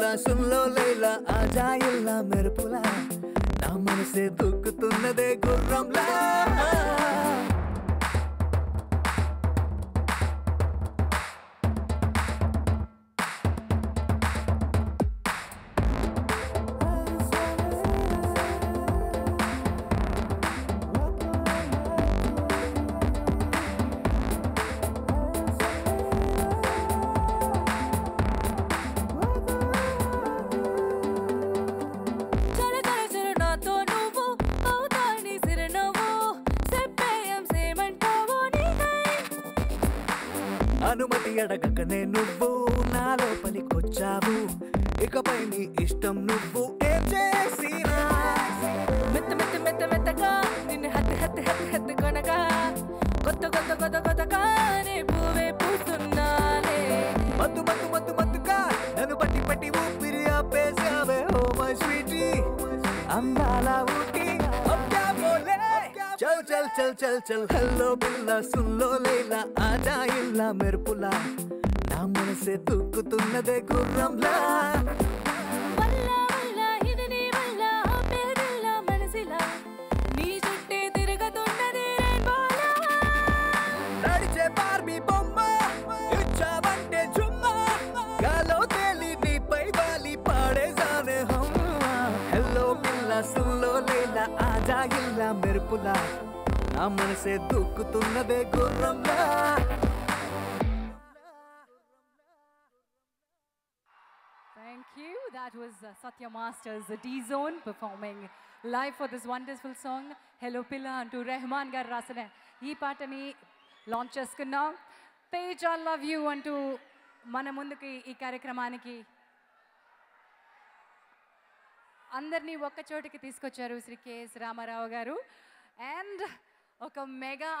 लैला सुन लो लैला आजा इल्ला मेरे पुला ना मन से दुख तुन्नदे गुर्रमला అనుమతి అడగకనే నువ్వు నా లోపలికొచ్చావు ఇకపై నీ ఇష్టం నువ్వు ఏం చేసినా మెత్త మెత్త మెత్త మెత్తగా నిన్ను హత్తి హత్తి హత్తి హత్తి కొనగా కొత్త కొత్త కొత్త కొత్తగా నే పూవే పూస్తున్నాలే మత్తు మత్తు మత్తు మత్తుగా నన్ను పట్టి పట్టి ఊపిరి ఆపేసావే ఓ మై స్వీటీ అందాల ఊటి चल चल चल चल चल हेलो बिल्ला सुन लो लैला आजा इल्ला मेरे पुला ना मन से दुख तुन्ना दे गुर्रमला वल्ला वल्ला इदने वल्ला पेरला मनसिला नी जुट्टे तिरग तुन्ना दे रेनबोला नडिचे बार्बी बొమ్మ ఇచ్చావంటే జుమ్మా గాలో తేలి నీ పై వాలి పాడే జానే హమ్మా हेलो बिल्ला सुन लो लैला आजा इल्ला मेरे पुला ना मन से दुख तुन्नदे गुर्रमला Thank you. That was Satya Masters, the D-Zone, performing live for this wonderful song, Hello Pilla, and to Rahman Gar Rasana. He partani launches kunna. Paige, I love you, and to Manamunduki, ee karyakramaniki. Andarni okka chotiki teeskocharu Sri K.S. Ramarao garu. And oka mega